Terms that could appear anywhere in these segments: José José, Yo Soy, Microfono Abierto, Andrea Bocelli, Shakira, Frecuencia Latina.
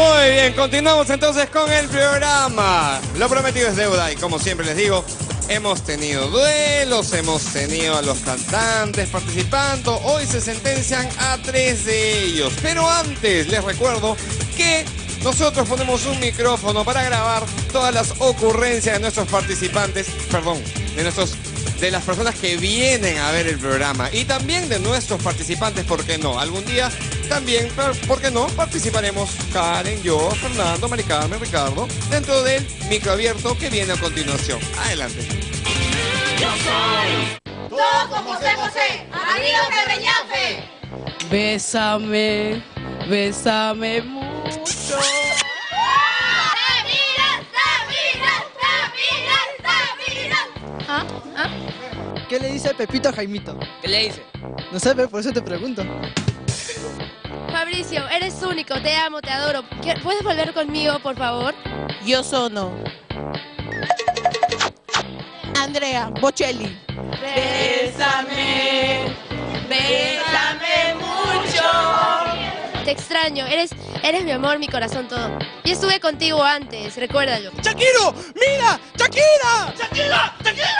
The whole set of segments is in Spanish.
Muy bien, continuamos entonces con el programa. Lo prometido es deuda y como siempre les digo, hemos tenido duelos, hemos tenido a los cantantes participando. Hoy se sentencian a 3 de ellos. Pero antes les recuerdo que nosotros ponemos un micrófono para grabar todas las ocurrencias de nuestros participantes, perdón, de las personas que vienen a ver el programa y también de nuestros participantes, ¿por qué no? Algún día también, ¿por qué no? Participaremos Karen, yo, Fernando, Mari Carmen, Ricardo, dentro del microabierto que viene a continuación. Adelante. Yo soy todo con José José, arriba Perreñafe. Bésame, bésame mucho. ¿Qué le dice Pepito a Jaimito? ¿Qué le dice? No sé, pero por eso te pregunto. Fabricio, eres único, te amo, te adoro. ¿Puedes volver conmigo, por favor? Yo sono. Andrea Bocelli. Bésame, bésame mucho. Te extraño, eres mi amor, mi corazón, todo. Yo estuve contigo antes, recuérdalo. ¡Shakira! ¡Mira! ¡Shakira! ¡Shakira! ¡Shakira!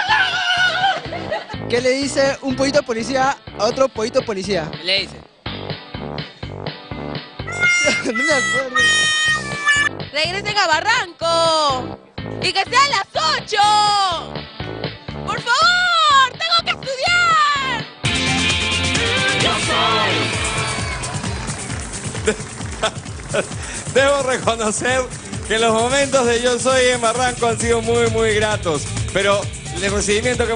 ¿Qué le dice un pollito policía a otro pollito policía? ¿Qué le dice? No me acuerdo. ¡Regresen a Barranco! ¡Y que sean las 8! ¡Por favor! ¡Tengo que estudiar! ¡Yo soy! Debo reconocer que los momentos de Yo Soy en Barranco han sido muy, muy gratos. Pero el recibimiento que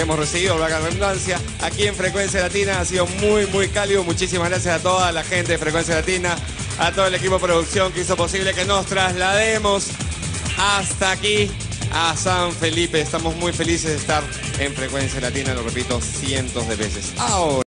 hemos recibido, la redundancia, aquí en Frecuencia Latina ha sido muy, muy cálido. Muchísimas gracias a toda la gente de Frecuencia Latina, a todo el equipo de producción que hizo posible que nos traslademos hasta aquí, a San Felipe. Estamos muy felices de estar en Frecuencia Latina, lo repito cientos de veces. Ahora.